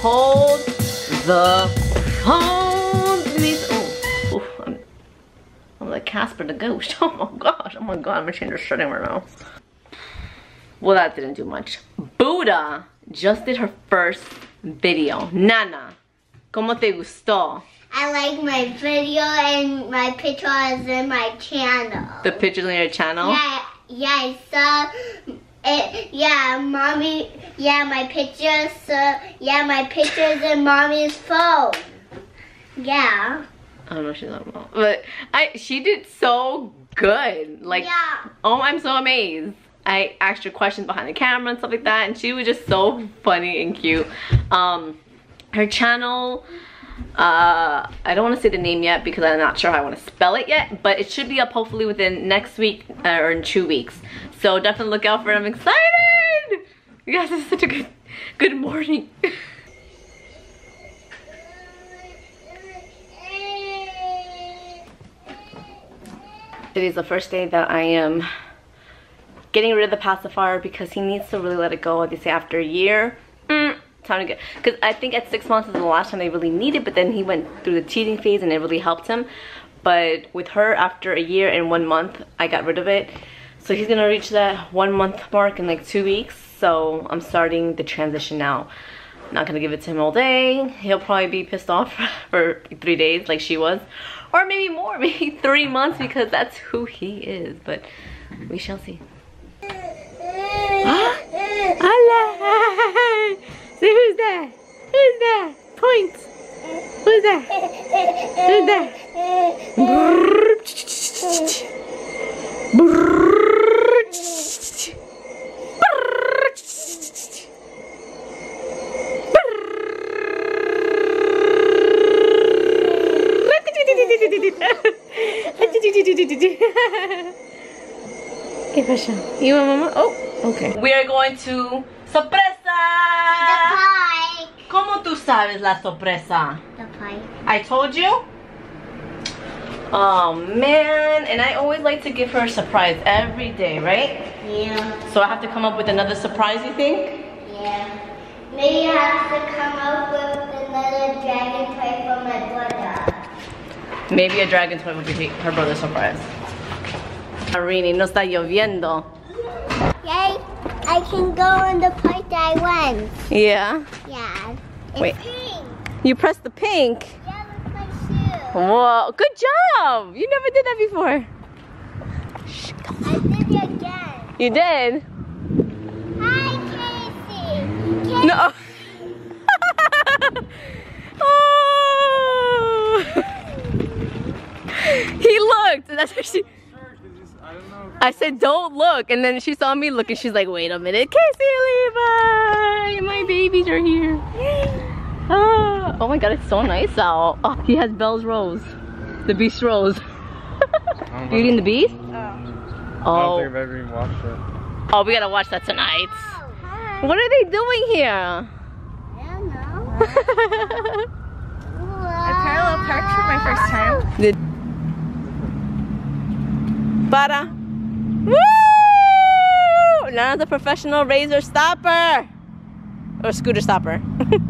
hold the phone, please. Oh, I'm like Casper the Ghost. Oh my god, my chains are shutting right now. Well, that didn't do much. Buddha just did her first video. Nana, ¿cómo te gustó? I like my video and my picture is in my channel. The picture's in your channel? Yeah, I saw it. Yeah, mommy. Yeah, my picture. So yeah, my picture's in mommy's phone. Yeah. I don't know what she's talking about, but she did so good. Like, yeah. Oh, I'm so amazed. I asked her questions behind the camera and stuff like that, and she was just so funny and cute. Her channel. I don't want to say the name yet because I'm not sure how I want to spell it yet, but it should be up hopefully within next week or in 2 weeks. So definitely look out for it. I'm excited! You guys, this is such a good morning. It is the first day that I am getting rid of the pacifier because he needs to really let it go. They say after a year. Time to get, because I think at 6 months is the last time they really need it, but then he went through the teething phase and it really helped him. But with her, after a year and 1 month, I got rid of it. So he's gonna reach that 1 month mark in like 2 weeks, so I'm starting the transition now. I'm not gonna give it to him all day. He'll probably be pissed off for 3 days like she was, or maybe more, maybe 3 months, because that's who he is. But we shall see. See who's there? Who's there? Point! Who's there? Who's there? Okay, Pasha. You want mama? Oh, okay. We are going to ¿Cómo tú sabes la sorpresa? The pie. I told you? Oh man, and I always like to give her a surprise every day, right? Yeah. So I have to come up with another surprise, you think? Yeah. Maybe I have to come up with another dragon toy for my brother. Maybe a dragon toy would be her brother's surprise. Marini, no está lloviendo. Yay! I can go on the part that I went. Yeah? Yeah. It's Wait. Pink. You pressed the pink? Yeah, that's my shoe. Whoa, good job! You never did that before. I did it again. You did? Hi, Casey. Casey. No. Oh. He looked. That's how she... I said, don't look, and then she saw me look, and she's like, wait a minute, Casey, Levi, my babies are here. Oh my god, it's so nice out. Oh, he has Belle's Rose, the Beast Rose. Beauty and the Beast? Oh. I don't think I've ever even watched it. Oh, we gotta watch that tonight. Oh, hi. What are they doing here? I don't know. I parallel parked for my first time. Para. Woo! Nana's a professional razor stopper. Or scooter stopper. Yeah!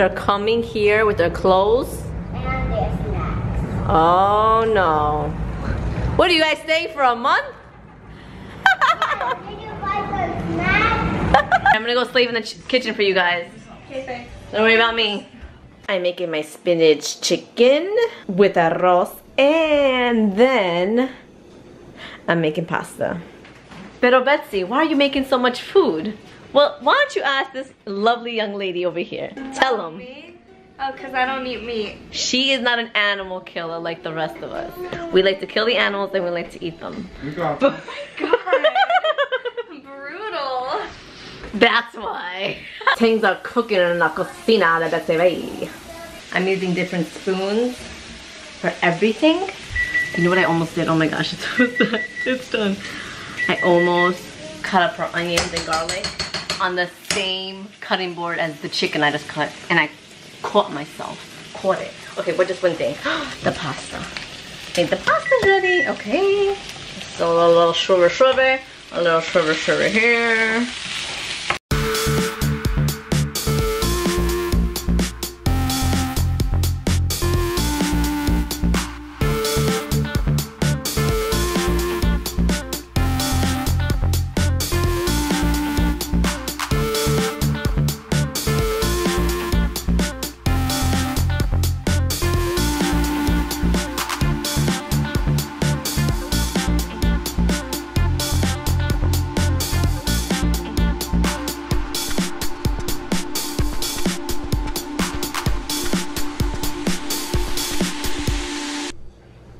They're coming here with their clothes. And their snacks. Oh no. What do you guys stay for a month? Did you buy some snacks? I'm gonna go sleep in the kitchen for you guys. Okay, thanks. Don't worry about me. I'm making my spinach chicken with arroz and then I'm making pasta. Pero Betsy, why are you making so much food? Well, why don't you ask this lovely young lady over here? Tell them. Me? Oh, because I don't eat meat. She is not an animal killer like the rest of us. We like to kill the animals and we like to eat them. Oh my god. Brutal. That's why. Things are cooking in la cocina de Betsy. I'm using different spoons for everything. You know what I almost did? Oh my gosh, it's so sad. It's done. I almost cut up her onions and garlic on the same cutting board as the chicken I just cut, and I caught myself. Caught it. Okay, but just one thing. The pasta. I think the pasta's ready. Okay. So a little sugar, a little sugar here.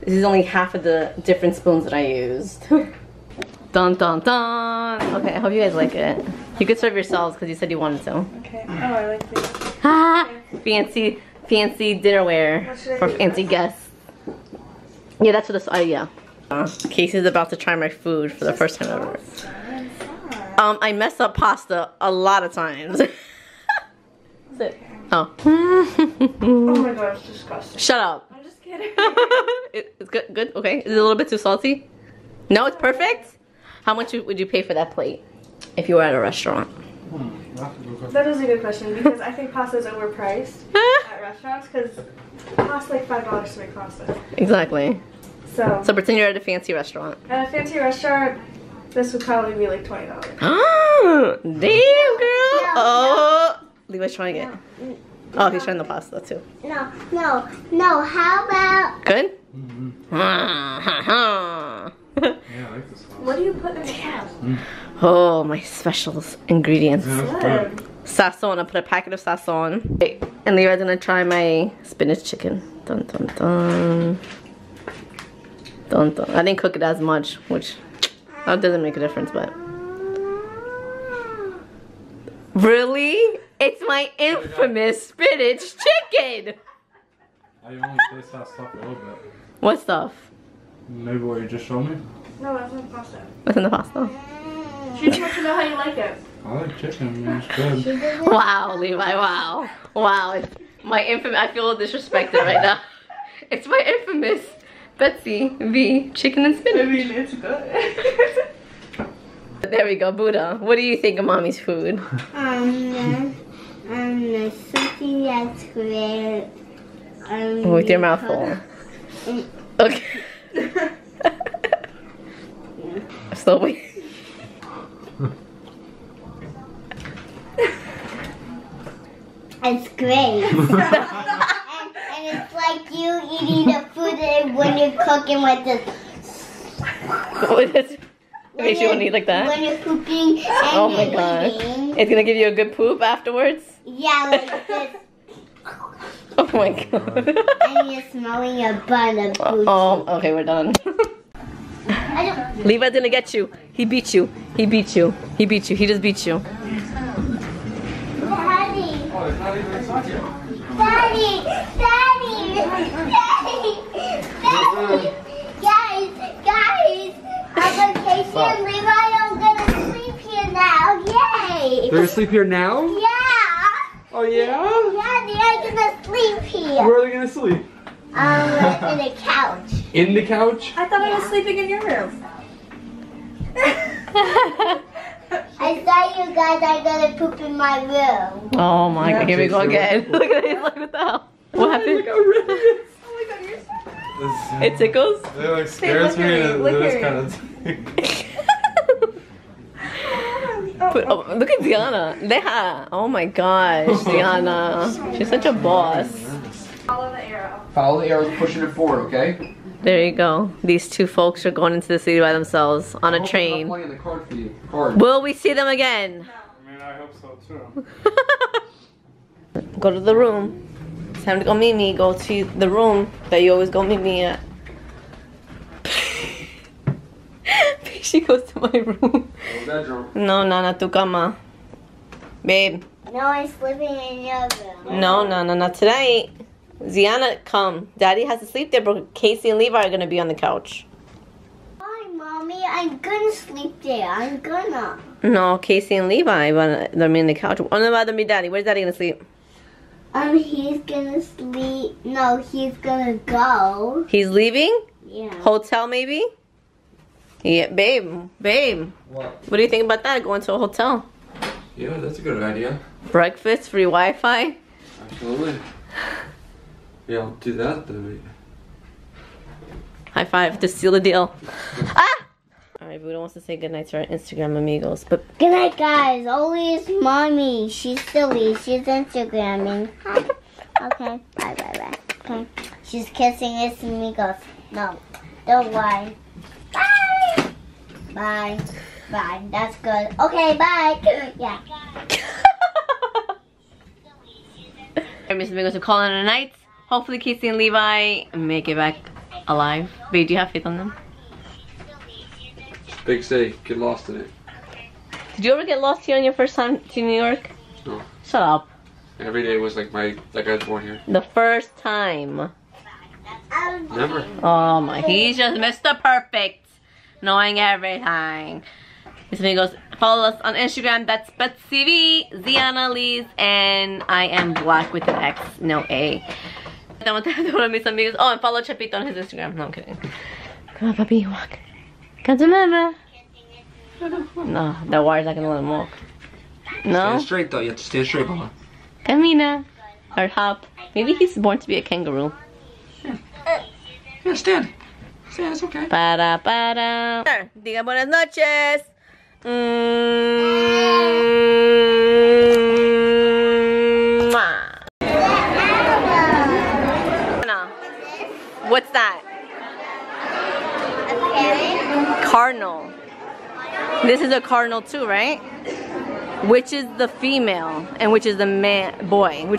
This is only half of the different spoons that I used. Dun dun dun! Okay, I hope you guys like it. You could serve yourselves because you said you wanted to. Okay. Oh, I like these. Ah, fancy dinnerware for fancy guests. Yeah, that's what this. Yeah. Casey's about to try my food for the first time ever. I mess up pasta a lot of times. Oh. Oh my gosh, disgusting. Shut up. It's good. Good. Okay. Is it a little bit too salty? No, it's perfect. How much would you pay for that plate if you were at a restaurant? That is a good question because I think pasta is overpriced at restaurants because it costs like $5 to make pasta. Exactly. So pretend you're at a fancy restaurant. At a fancy restaurant, this would probably be like $20. Oh, damn, girl. Yeah, oh, no. Levi's trying it. Yeah. Oh, he's trying the pasta too. No. How about? Good. Mm-hmm. Yeah, I like this sauce. What do you put in the house? Oh, my special ingredients. Yeah, Sasson. I put a packet of Sasson. Okay. And Levi's gonna try my spinach chicken. Dun dun dun. Dun dun. I didn't cook it as much, which that doesn't make a difference, but. Really? It's my infamous spinach chicken! I only taste that stuff a little bit. What stuff? Maybe what you just showed me? No, that's in the pasta. What's in the pasta? She just wants to know how you like it. I like chicken, I mean, it's good. Wow, Levi, wow. Wow, it's my infamous. I feel disrespected right now. It's my infamous Betsy V chicken and spinach. I mean, it's good. There we go, Buddha. What do you think of mommy's food? Something that's great. With your mouth full. Okay. Slowly. It's great. And it's like you eating the food and when you're cooking with this. It makes you want to eat like that? When you're pooping and oh my god. It's gonna give you a good poop afterwards? Yeah, like this. Oh my god. And you're smelling your butt of poop. Oh, okay, we're done. Levi didn't get you. He beat you. He beat you. He beat you. He just beat you. Daddy! Daddy! Daddy! Daddy! Daddy! Guys! I'm on Casey and Levi, I'm gonna sleep here now. Yay! They're gonna sleep here now? Yeah! Oh yeah? Yeah, they're gonna sleep here. Where are they gonna sleep? In the couch. In the couch? I thought I was sleeping in your room. I thought you guys are gonna poop in my room. Oh my god, here we go again. Look at it, look at that. What happened? Oh my god, you're so bad. It tickles? It like scares me and it kind of but, oh, look at Diana. Leha. Oh my gosh, Diana. She's such a boss. Follow the arrow. Follow the arrow, pushing it forward, okay? There you go. These two folks are going into the city by themselves on a train. Playing the card for you. Card. Will we see them again? No. I mean, I hope so too. Go to the room. It's time to go meet me. Go to the room that you always go meet me at. She goes to my room. Bedroom. No, Nana, tu cama. Babe. No, I'm sleeping in your room. No, Nana, not tonight. Ziana, come. Daddy has to sleep there, but Casey and Levi are gonna be on the couch. Hi, Mommy. I'm gonna sleep there. I'm gonna. No, Casey and Levi, but they're on the couch. Oh, no, that'll be Daddy. Where's Daddy gonna sleep? He's gonna sleep. No, he's gonna go. He's leaving? Yeah. Hotel, maybe? Yeah, babe. Babe. What do you think about that? Going to a hotel? Yeah, that's a good idea. Breakfast, free Wi-Fi? Absolutely. Yeah, I'll do that though. High five to seal the deal. Ah! Alright, Buddha wants to say goodnight to our Instagram amigos. But goodnight, guys. Always Mommy. She's silly. She's Instagramming. Hi. Okay. Bye, bye, bye. Okay. She's kissing his amigos. No. Don't lie. Bye. Bye. Bye. That's good. Okay, bye. Yeah. Alright, Mr. Amigos, we're calling it a night. Hopefully Casey and Levi make it back alive. Babe, do you have faith on them? Big city, get lost in it. Did you ever get lost here on your first time to New York? No. Shut up. Every day was like I was born here. The first time. Never. Oh my, he's just Mr. Perfect. Knowing everything. This video goes, follow us on Instagram, thatsBetsyV, Ziana Eliz, and I am black with an X, no A. Oh, and follow Chapito on his Instagram. No, I'm kidding. Come on, puppy, walk. Come to mama. No, that wire's not gonna let him walk. No? Stand straight though, you have to stand straight, Mama. Camina. Or hop. Maybe he's born to be a kangaroo. Yeah, yeah, stand. Stand, it's okay. Para. Diga buenas noches. What's that? A parrot. Cardinal. This is a cardinal too, right? Which is the female and which is the boy? Which is